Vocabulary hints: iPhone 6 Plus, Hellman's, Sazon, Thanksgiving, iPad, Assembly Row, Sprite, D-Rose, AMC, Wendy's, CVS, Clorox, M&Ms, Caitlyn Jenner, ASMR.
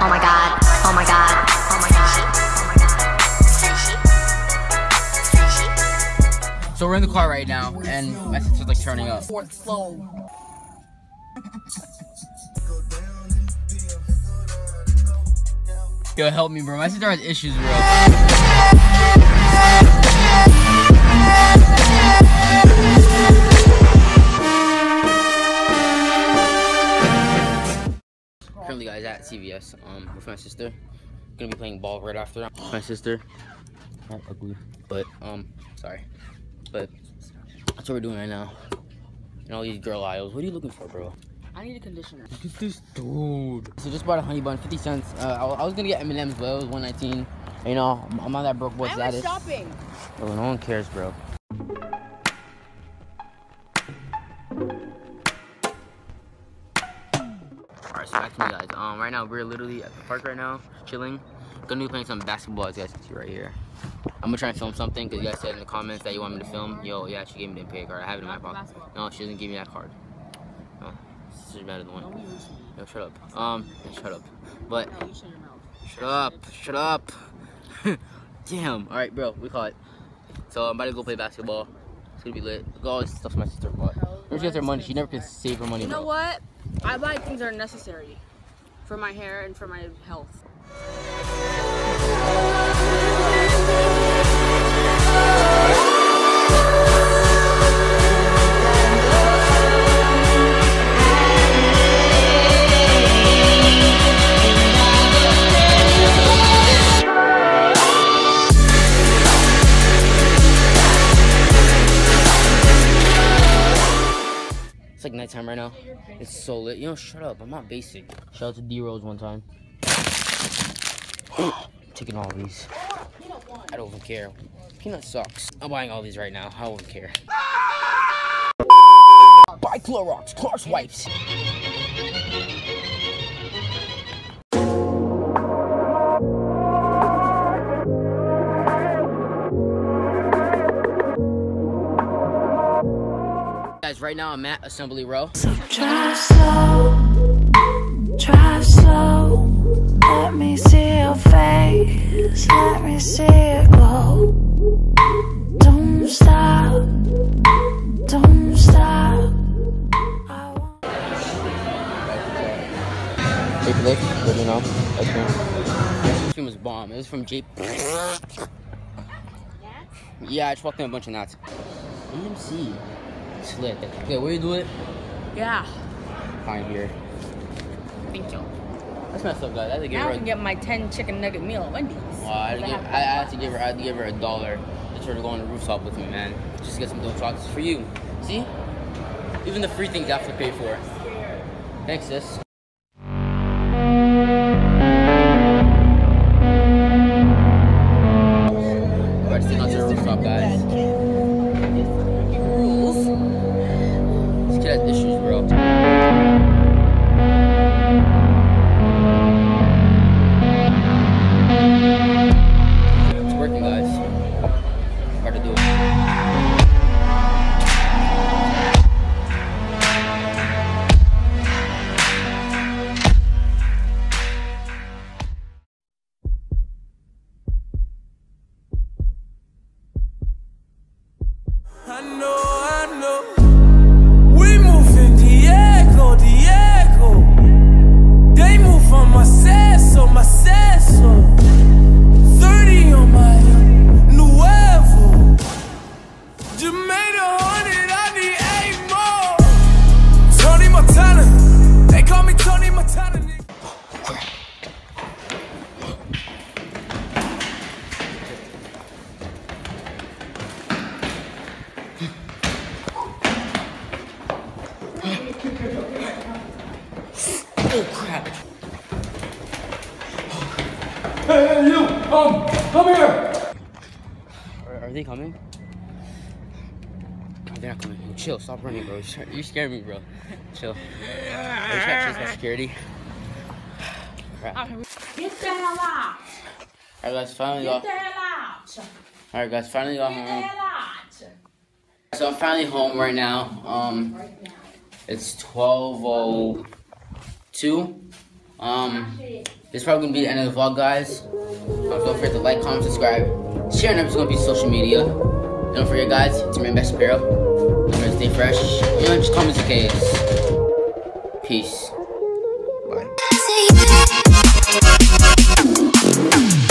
Oh my god, oh my god, oh my god. So we're in the car right now, and my sister's like turning up. Fourth floor. Yo, help me, bro. My sister has issues, bro. Currently, guys, at CVS with my sister. Gonna be playing ball right after. My sister. Not ugly, but sorry. But that's what we're doing right now. And all these girl aisles. What are you looking for, bro? I need a conditioner. Look at this dude. So just bought a honey bun, 50 cents. I was gonna get M&Ms, but it was $1.19. You know, I'm not that broke boy status. I was shopping. Oh, no one cares, bro. All right, so back to me, guys. Right now we're literally at the park right now, chilling. Gonna be playing some basketball, as you guys can see right here. I'm gonna try and film something because you guys said in the comments that you want me to film. Yo, yeah, she gave me the pay card. I have it in my pocket. No, she doesn't give me that card. No. Sister's better than one. Yo, shut up. Shut up. But no, you shut up. Shut up. Damn. All right, bro. We caught it. So I'm about to go play basketball. It's gonna be lit. Look at all this stuff my sister bought. Where she gets her money? She never can save her money. You know what? I buy things that are necessary for my hair and for my health. It's like nighttime right now. It's so lit. You know, shut up. I'm not basic. Shout out to D-Rose one time. Taking all these. I don't even care. Peanut sucks. I'm buying all these right now. I don't even care. Buy Clorox. Clorox wipes. Right now I'm at Assembly Row. So drive slow, let me see your face, let me see it glow. Don't stop, I want Jake Lick, let me know. This one was bomb, it was from Jake. Yeah, I just walked in a bunch of knots. AMC. Slit. Okay, will you do it? Yeah. Fine, here. Thank you. That's messed up, guys. I had to give now her I can get my 10 chicken nugget meal at Wendy's. Wow, I had to give her $1 just for her to go on the rooftop with me, man. Just to get some dope chocolates for you. See? Even the free things I have to pay for. Thanks, sis. We're just on to the rooftop, guys. Issues, bro. It's working, guys. Hard to do it. I know. Oh crap! Hey you! Come here! Are they coming? No, they're not coming. Chill, stop running, bro. You scared me, bro. Chill. I just got chased by security. Crap. Get the hell out! Alright guys, finally got home. Get the hell out! Alright guys, finally got home. Get the hell out! So I'm finally home right now. It's 12:02. This is probably gonna be the end of the vlog, guys. Don't forget to like, comment, subscribe, share, and it's gonna be social media. Don't forget, guys, it's my best apparel. Don't forget to stay fresh. You know, just comment in case. Peace. Bye.